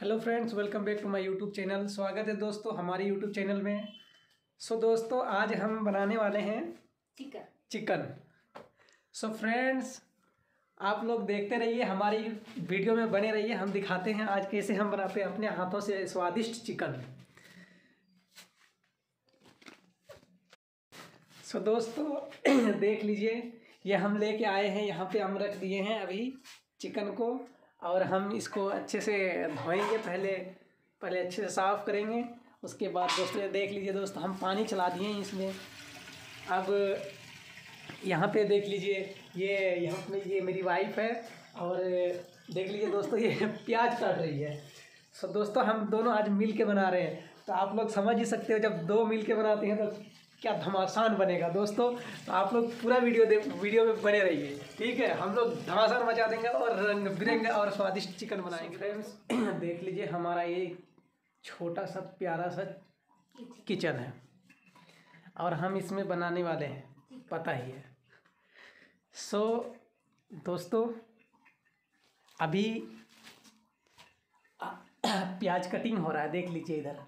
Hello friends, welcome back to my YouTube channel. स्वागत है दोस्तों हमारे यूट्यूब चैनल में। सो दोस्तों आज हम बनाने वाले हैं चिकन। सो फ्रेंड्स आप लोग देखते रहिए, हमारी वीडियो में बने रहिए, हम दिखाते हैं आज कैसे हम बनाते हैं अपने हाथों से स्वादिष्ट चिकन। सो दोस्तों देख लीजिए, ये हम लेके आए हैं, यहाँ पे हम रख दिए हैं अभी चिकन को, और हम इसको अच्छे से धोएंगे, पहले अच्छे से साफ़ करेंगे। उसके बाद दोस्तों देख लीजिए दोस्तों, हम पानी चला दिए हैं इसमें। अब यहाँ पे देख लीजिए, ये यहाँ पे ये मेरी वाइफ है, और देख लीजिए दोस्तों ये प्याज काट रही है। सो दोस्तों हम दोनों आज मिल के बना रहे हैं, तो आप लोग समझ ही सकते हो जब दो मिल के बनाते हैं तो क्या धमासान बनेगा दोस्तों। तो आप लोग पूरा वीडियो में बने रहिए, ठीक है। हम लोग धमासान मचा देंगे और रंग बिरंगा और स्वादिष्ट चिकन बनाएंगे। फ्रेंड्स देख लीजिए हमारा ये छोटा सा प्यारा सा किचन है, और हम इसमें बनाने वाले हैं, पता ही है। सो दोस्तों अभी प्याज कटिंग हो रहा है, देख लीजिए इधर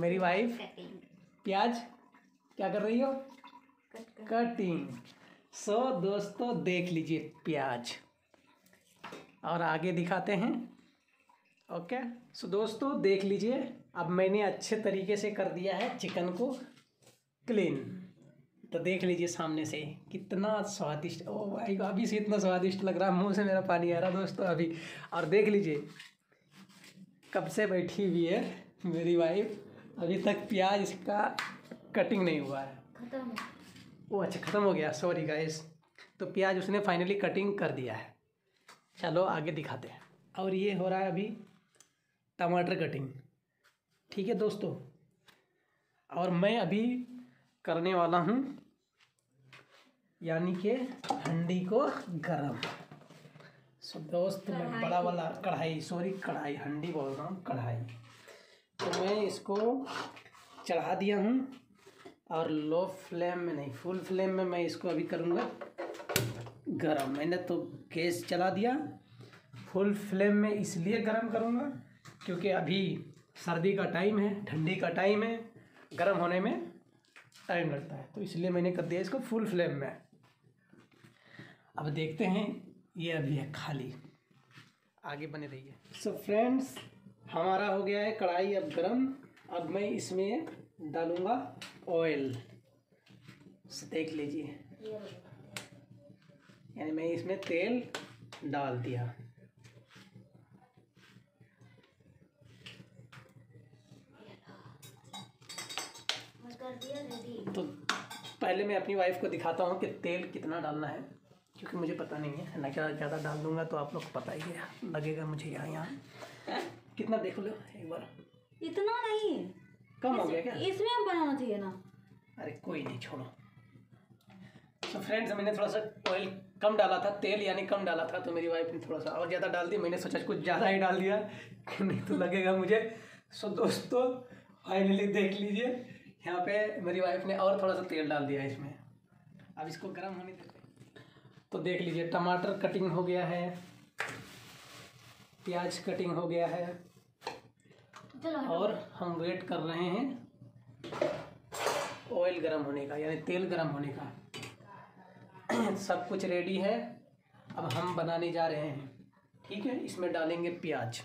मेरी वाइफ प्याज क्या कर रही हो, कटिंग। सो दोस्तों देख लीजिए प्याज, और आगे दिखाते हैं। ओके सो दोस्तों देख लीजिए, अब मैंने अच्छे तरीके से कर दिया है चिकन को क्लीन। तो देख लीजिए सामने से कितना स्वादिष्ट, ओ भाई अभी से इतना स्वादिष्ट लग रहा है, मुंह से मेरा पानी आ रहा दोस्तों अभी। और देख लीजिए कब से बैठी हुई है मेरी वाइफ, अभी तक प्याज इसका कटिंग नहीं हुआ है, खत्म। वो अच्छा ख़त्म हो गया, सॉरी गाइस। तो प्याज उसने फाइनली कटिंग कर दिया है। चलो आगे दिखाते हैं। और ये हो रहा है अभी टमाटर कटिंग, ठीक है दोस्तों। और मैं अभी करने वाला हूँ यानी कि हंडी को गरम। सो दोस्त मैं बड़ा वाला कढ़ाई, सॉरी कढ़ाई, हंडी बोल रहा हूँ, कढ़ाई। तो मैं इसको चढ़ा दिया हूँ, और लो फ्लेम में नहीं, फुल फ्लेम में मैं इसको अभी करूँगा गरम। मैंने तो गैस चला दिया, फुल फ्लेम में इसलिए गरम करूँगा क्योंकि अभी सर्दी का टाइम है, ठंडी का टाइम है, गरम होने में टाइम लगता है, तो इसलिए मैंने कर दिया इसको फुल फ्लेम में। अब देखते हैं, ये अभी है खाली, आगे बने रहिए। सो फ्रेंड्स हमारा हो गया है कढ़ाई अब गरम, अब मैं इसमें डालूँगा ऑयल। देख लीजिए यानी मैं इसमें तेल डाल दिया। तो पहले मैं अपनी वाइफ को दिखाता हूँ कि तेल कितना डालना है, क्योंकि मुझे पता नहीं है ना, क्या ज़्यादा डाल दूँगा तो आप लोग को पता ही है लगेगा मुझे। यहाँ कितना देख लो एक बार, इतना नहीं, कम हो गया क्या, इसमें हम बनाना चाहिए ना। अरे कोई नहीं, छोड़ो। तो फ्रेंड्स मैंने थोड़ा सा ऑयल कम डाला था, तेल यानी कम डाला था, तो मेरी वाइफ ने थोड़ा सा और ज़्यादा डाल दी, मैंने सोचा कुछ ज़्यादा ही डाल दिया नहीं तो लगेगा मुझे। सो दोस्तों फाइनली देख लीजिए, यहाँ पे मेरी वाइफ ने और थोड़ा सा तेल डाल दिया इसमें। अब इसको गर्म होने देते। तो देख लीजिए टमाटर कटिंग हो गया है, प्याज कटिंग हो गया है, और हम वेट कर रहे हैं ऑयल गरम होने का, यानी तेल गरम होने का। सब कुछ रेडी है, अब हम बनाने जा रहे हैं, ठीक है। इसमें डालेंगे प्याज।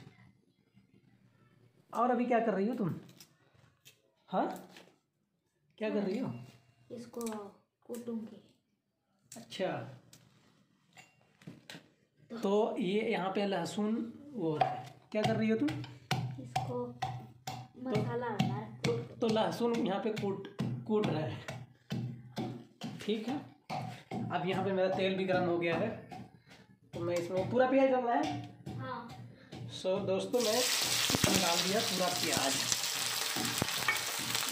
और अभी क्या कर रही हो तुम, हाँ क्या कर रही हो, इसको कूटूंगी। अच्छा तो ये यहाँ पे लहसुन वो है, क्या कर रही हो तुम, इसको मसाला तो लहसुन यहाँ पे कूट रहा है, ठीक है। अब यहाँ पे मेरा तेल भी गर्म हो गया है, तो मैं इसमें पूरा प्याज डालना है। हाँ। सो दोस्तों मैं डाल दिया पूरा प्याज,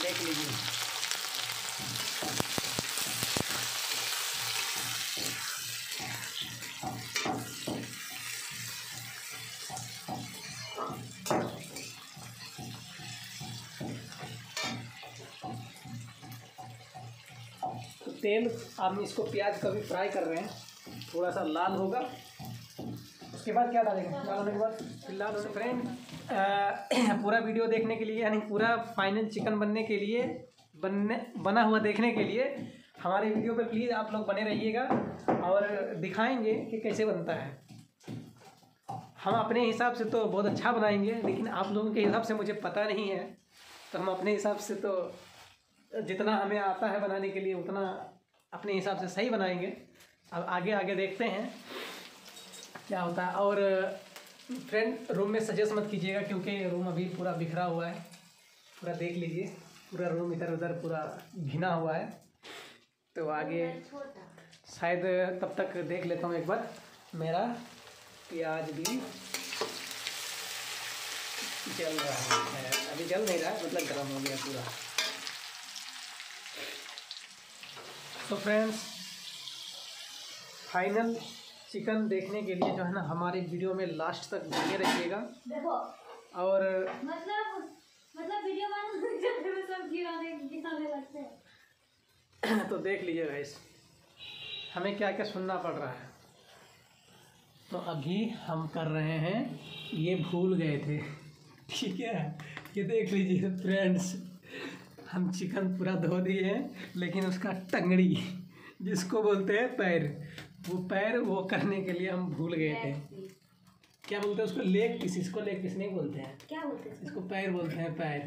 देख लीजिए। तेल, हम इसको प्याज का भी फ्राई कर रहे हैं, थोड़ा सा लाल होगा उसके बाद क्या डालेंगे? डालने के बाद फिलहाल फ्रेंड पूरा वीडियो देखने के लिए यानी पूरा फाइनल चिकन बनने के लिए बना हुआ देखने के लिए हमारे वीडियो पे प्लीज़ आप लोग बने रहिएगा और दिखाएंगे कि कैसे बनता है। हम अपने हिसाब से तो बहुत अच्छा बनाएंगे लेकिन आप लोगों के हिसाब से मुझे पता नहीं है, तो हम अपने हिसाब से तो जितना हमें आता है बनाने के लिए उतना अपने हिसाब से सही बनाएंगे। अब आगे आगे देखते हैं क्या होता है। और फ्रेंड रूम में सजेस्ट मत कीजिएगा क्योंकि रूम अभी पूरा बिखरा हुआ है, पूरा देख लीजिए पूरा रूम इधर उधर पूरा घिना हुआ है। तो आगे शायद तब तक देख लेता हूँ एक बार। मेरा प्याज भी जल रहा है, अभी जल नहीं रहा मतलब गर्म हो गया पूरा। तो फ्रेंड्स फाइनल चिकन देखने के लिए जो है ना हमारे वीडियो में लास्ट तक बने रहिएगा। और मतलब वीडियो में सब गिराने लगते हैं तो देख लीजिएगा इस हमें क्या क्या सुनना पड़ रहा है। तो अभी हम कर रहे हैं, ये भूल गए थे ठीक है, ये देख लीजिए फ्रेंड्स हम चिकन पूरा धो दिए हैं लेकिन उसका टंगड़ी जिसको बोलते हैं पैर, वो पैर वो करने के लिए हम भूल गए थे। क्या बोलते हैं उसको? Leg piece. इसको लेग पीस नहीं बोलते हैं, क्या बोलते हैं इसको? पैर बोलते हैं, पैर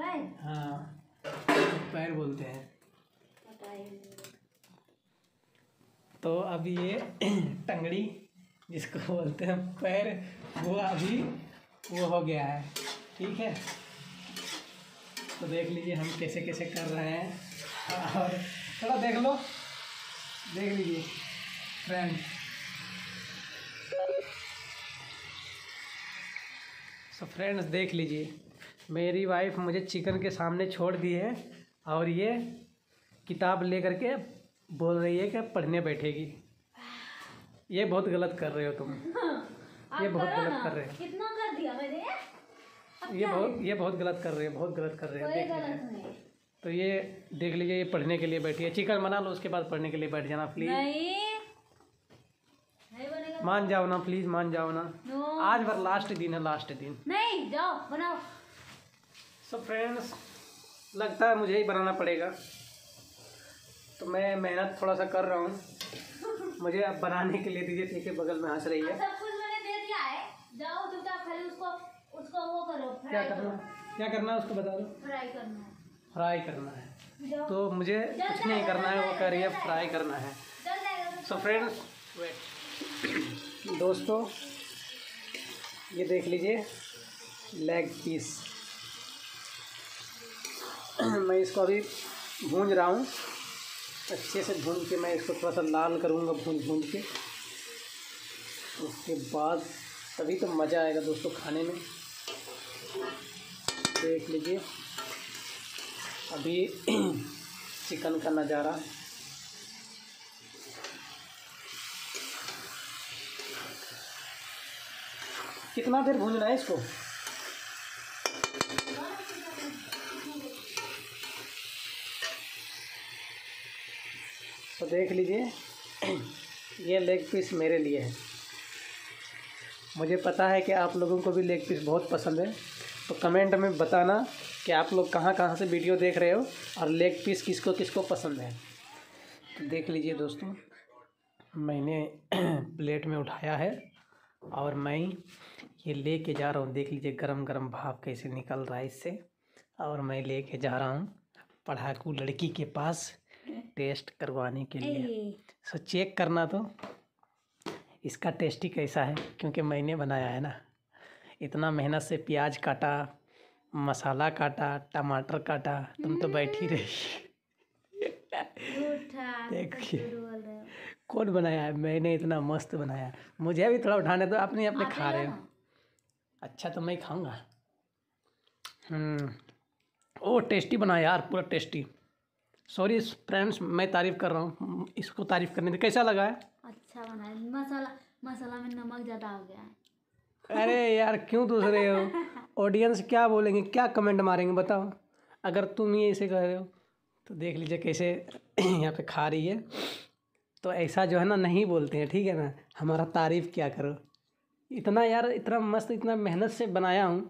पैर, हाँ पैर बोलते हैं। तो अब ये टंगड़ी जिसको बोलते हैं पैर वो अभी वो हो गया है ठीक है। तो देख लीजिए हम कैसे कैसे कर रहे हैं और थोड़ा देख लो, देख लीजिए फ्रेंड सो फ्रेंड्स देख लीजिए मेरी वाइफ मुझे चिकन के सामने छोड़ दी है और ये किताब लेकर के बोल रही है कि पढ़ने बैठेगी। ये बहुत गलत कर रहे हो तुम, ये बहुत गलत कर रहे हो। कितना कर दिया मैंने? ये बहुत गलत कर रहे हो, बहुत गलत कर रहे हो। देख लीजिए तो ये देख लीजिए ये पढ़ने के लिए बैठी है। चिकन बना लो उसके बाद पढ़ने के लिए बैठ जाना प्लीज। नहीं मान जाओ ना प्लीज, मान जाओ ना। आज बार लास्ट दिन है, लास्ट दिन नहीं जाओ बनाओ। सो फ्रेंड्स लगता है मुझे ही बनाना पड़ेगा, तो मैं मेहनत थोड़ा सा कर रहा हूँ। मुझे आप बनाने के लिए दीजिए ठीक है। बगल में हंस रही है। सब कुछ मैंने दे दिया है, जाओ तुम खाली उसको वो करो। क्या करना है उसको बता दो। फ्राई करना है तो मुझे कुछ नहीं करना है, वो कह रही है फ्राई करना है। सो फ्रेंड्स वेट दोस्तों ये देख लीजिए लेग पीस, मैं इसको अभी भूंज रहा हूँ अच्छे से भून के। मैं इसको थोड़ा सा लाल करूँगा भून के, उसके बाद तभी तो मज़ा आएगा दोस्तों खाने में। देख लीजिए अभी चिकन का नज़ारा। कितना देर भूनना है इसको? तो देख लीजिए ये लेग पीस मेरे लिए है। मुझे पता है कि आप लोगों को भी लेग पीस बहुत पसंद है, तो कमेंट में बताना कि आप लोग कहाँ कहाँ से वीडियो देख रहे हो और लेग पीस किसको किसको पसंद है। तो देख लीजिए दोस्तों मैंने प्लेट में उठाया है और मैं ये ले के जा रहा हूँ। देख लीजिए गरम गरम भाप कैसे निकल रहा है इससे, और मैं ले के जा रहा हूँ पढ़ाकू लड़की के पास टेस्ट करवाने के लिए। सो चेक करना तो इसका टेस्ट ही कैसा है, क्योंकि मैंने बनाया है ना, इतना मेहनत से प्याज काटा, मसाला काटा, टमाटर काटा, तुम तो बैठी रही देखिए कौन बनाया है, मैंने इतना मस्त बनाया। मुझे भी थोड़ा उठाने दो, अपने अपने खा रहे हो। अच्छा तो मैं खाऊंगा। ओ टेस्टी बनाया यार, पूरा टेस्टी। सॉरी फ्रेंड्स मैं तारीफ़ कर रहा हूँ, इसको तारीफ़ करने में कैसा लगा है? अच्छा बना है, मसाला में नमक ज़्यादा हो गया है। अरे यार क्यों दूसरे हो, ऑडियंस क्या बोलेंगे, क्या कमेंट मारेंगे बताओ अगर तुम ये ऐसे कह रहे हो। तो देख लीजिए कैसे यहाँ पे खा रही है। तो ऐसा जो है ना नहीं बोलते हैं ठीक है ना, हमारा तारीफ़ क्या करो इतना यार इतना मस्त इतना मेहनत से बनाया हूँ।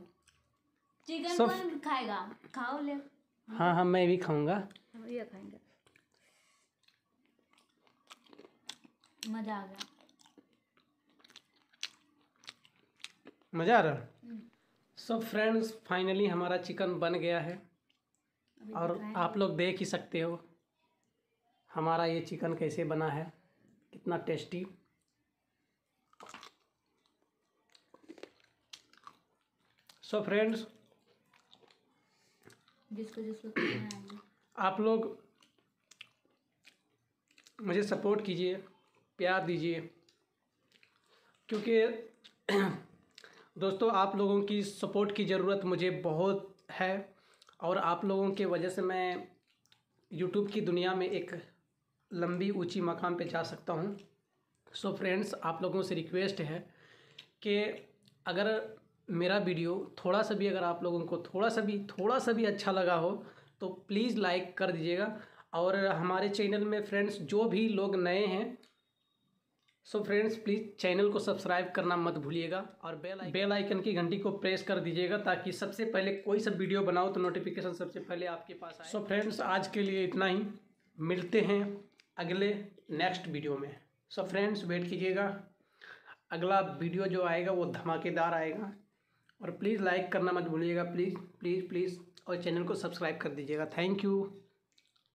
चिकन कौन खाएगा? खाओ ले। हाँ हाँ मैं भी खाऊंगा, हम भी खाएंगे। मजा आ गया, मज़ा आ रहा। सो फ्रेंड्स फाइनली हमारा चिकन बन गया है और आप लोग देख ही सकते हो हमारा ये चिकन कैसे बना है, कितना टेस्टी। सो फ्रेंड्स जिसको आप लोग मुझे सपोर्ट कीजिए, प्यार दीजिए, क्योंकि दोस्तों आप लोगों की सपोर्ट की ज़रूरत मुझे बहुत है और आप लोगों के वजह से मैं यूट्यूब की दुनिया में एक लंबी ऊंची मकाम पे जा सकता हूँ। सो फ्रेंड्स आप लोगों से रिक्वेस्ट है कि अगर मेरा वीडियो थोड़ा सा भी अगर आप लोगों को थोड़ा सा भी अच्छा लगा हो तो प्लीज़ लाइक कर दीजिएगा। और हमारे चैनल में फ्रेंड्स जो भी लोग नए हैं, सो फ्रेंड्स प्लीज़ चैनल को सब्सक्राइब करना मत भूलिएगा और बेल आइकन की घंटी को प्रेस कर दीजिएगा ताकि सबसे पहले कोई सा वीडियो बनाओ तो नोटिफिकेशन सबसे पहले आपके पास आए। सो फ्रेंड्स आज के लिए इतना ही, मिलते हैं अगले नेक्स्ट वीडियो में। सो फ्रेंड्स वेट कीजिएगा, अगला वीडियो जो आएगा वो धमाकेदार आएगा और प्लीज़ लाइक करना मत भूलिएगा, प्लीज़ प्लीज़ प्लीज़ और चैनल को सब्सक्राइब कर दीजिएगा। Thank you.